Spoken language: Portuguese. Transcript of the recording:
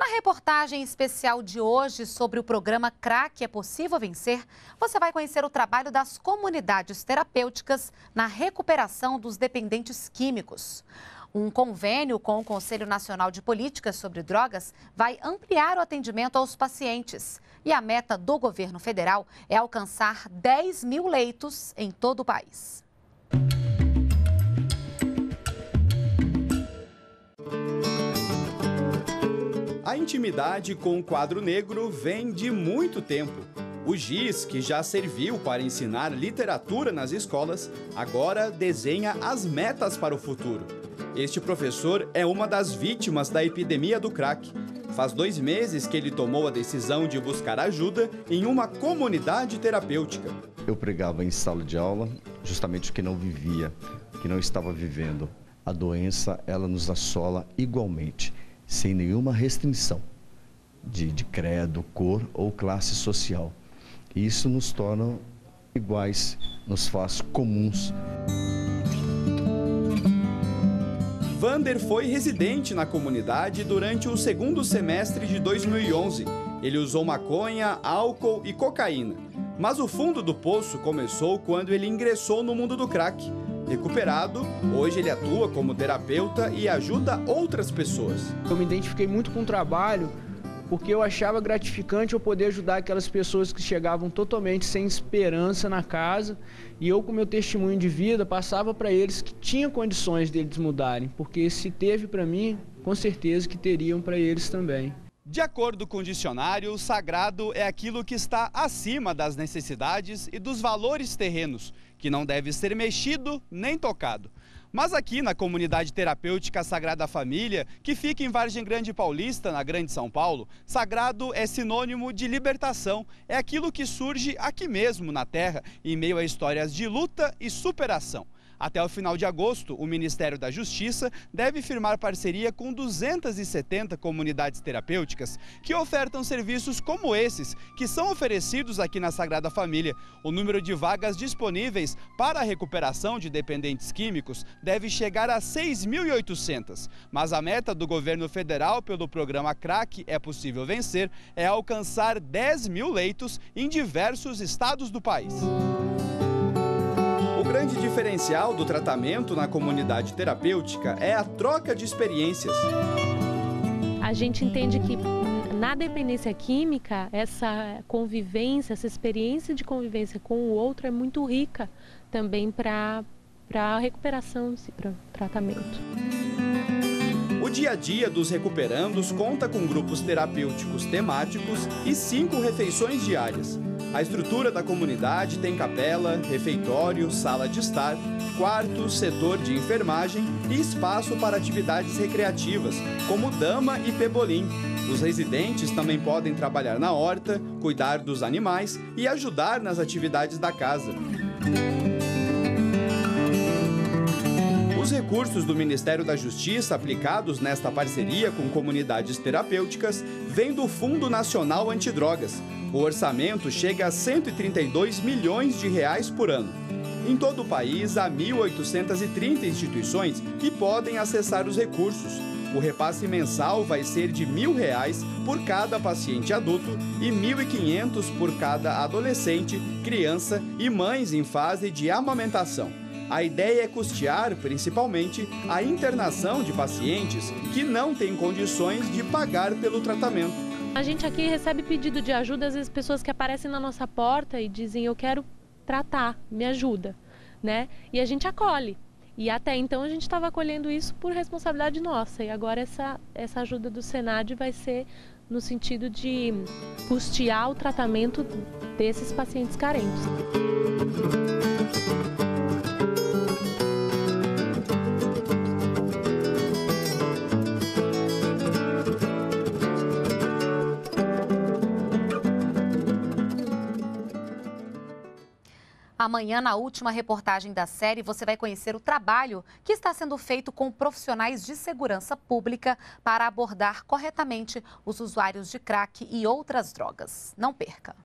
Na reportagem especial de hoje sobre o programa Crack é Possível Vencer, você vai conhecer o trabalho das comunidades terapêuticas na recuperação dos dependentes químicos. Um convênio com o Conselho Nacional de Políticas sobre Drogas vai ampliar o atendimento aos pacientes. E a meta do governo federal é alcançar 10 mil leitos em todo o país. A intimidade com o quadro negro vem de muito tempo. O giz, que já serviu para ensinar literatura nas escolas, agora desenha as metas para o futuro. Este professor é uma das vítimas da epidemia do crack. Faz 2 meses que ele tomou a decisão de buscar ajuda em uma comunidade terapêutica. Eu pregava em sala de aula justamente o que não vivia, o que não estava vivendo. A doença, ela nos assola igualmente, sem nenhuma restrição de credo, cor ou classe social. Isso nos torna iguais, nos faz comuns. Vander foi residente na comunidade durante o 2º semestre de 2011. Ele usou maconha, álcool e cocaína. Mas o fundo do poço começou quando ele ingressou no mundo do crack. Recuperado, hoje ele atua como terapeuta e ajuda outras pessoas. Eu me identifiquei muito com o trabalho porque eu achava gratificante eu poder ajudar aquelas pessoas que chegavam totalmente sem esperança na casa, e eu, com meu testemunho de vida, passava para eles que tinha condições deles mudarem, porque se teve para mim, com certeza que teriam para eles também. De acordo com o dicionário, o sagrado é aquilo que está acima das necessidades e dos valores terrenos, que não deve ser mexido nem tocado. Mas aqui na comunidade terapêutica Sagrada Família, que fica em Vargem Grande Paulista, na Grande São Paulo, sagrado é sinônimo de libertação. É aquilo que surge aqui mesmo na terra, em meio a histórias de luta e superação. Até o final de agosto, o Ministério da Justiça deve firmar parceria com 270 comunidades terapêuticas que ofertam serviços como esses, que são oferecidos aqui na Sagrada Família. O número de vagas disponíveis para a recuperação de dependentes químicos deve chegar a 6.800. Mas a meta do governo federal pelo programa Crack é Possível Vencer é alcançar 10 mil leitos em diversos estados do país. O grande diferencial do tratamento na comunidade terapêutica é a troca de experiências. A gente entende que na dependência química, essa convivência, essa experiência de convivência com o outro é muito rica também para a recuperação, para o tratamento. O dia a dia dos recuperandos conta com grupos terapêuticos temáticos e 5 refeições diárias. A estrutura da comunidade tem capela, refeitório, sala de estar, quarto, setor de enfermagem e espaço para atividades recreativas, como dama e pebolim. Os residentes também podem trabalhar na horta, cuidar dos animais e ajudar nas atividades da casa. Os recursos do Ministério da Justiça aplicados nesta parceria com comunidades terapêuticas vêm do Fundo Nacional Antidrogas. O orçamento chega a 132 milhões de reais por ano. Em todo o país, há 1.830 instituições que podem acessar os recursos. O repasse mensal vai ser de R$ 1.000 por cada paciente adulto e R$ 1.500 por cada adolescente, criança e mães em fase de amamentação. A ideia é custear, principalmente, a internação de pacientes que não têm condições de pagar pelo tratamento. A gente aqui recebe pedido de ajuda, às vezes pessoas que aparecem na nossa porta e dizem: eu quero tratar, me ajuda, né? E a gente acolhe. E até então a gente estava acolhendo isso por responsabilidade nossa. E agora essa ajuda do Senad vai ser no sentido de custear o tratamento desses pacientes carentes. Amanhã, na última reportagem da série, você vai conhecer o trabalho que está sendo feito com profissionais de segurança pública para abordar corretamente os usuários de crack e outras drogas. Não perca!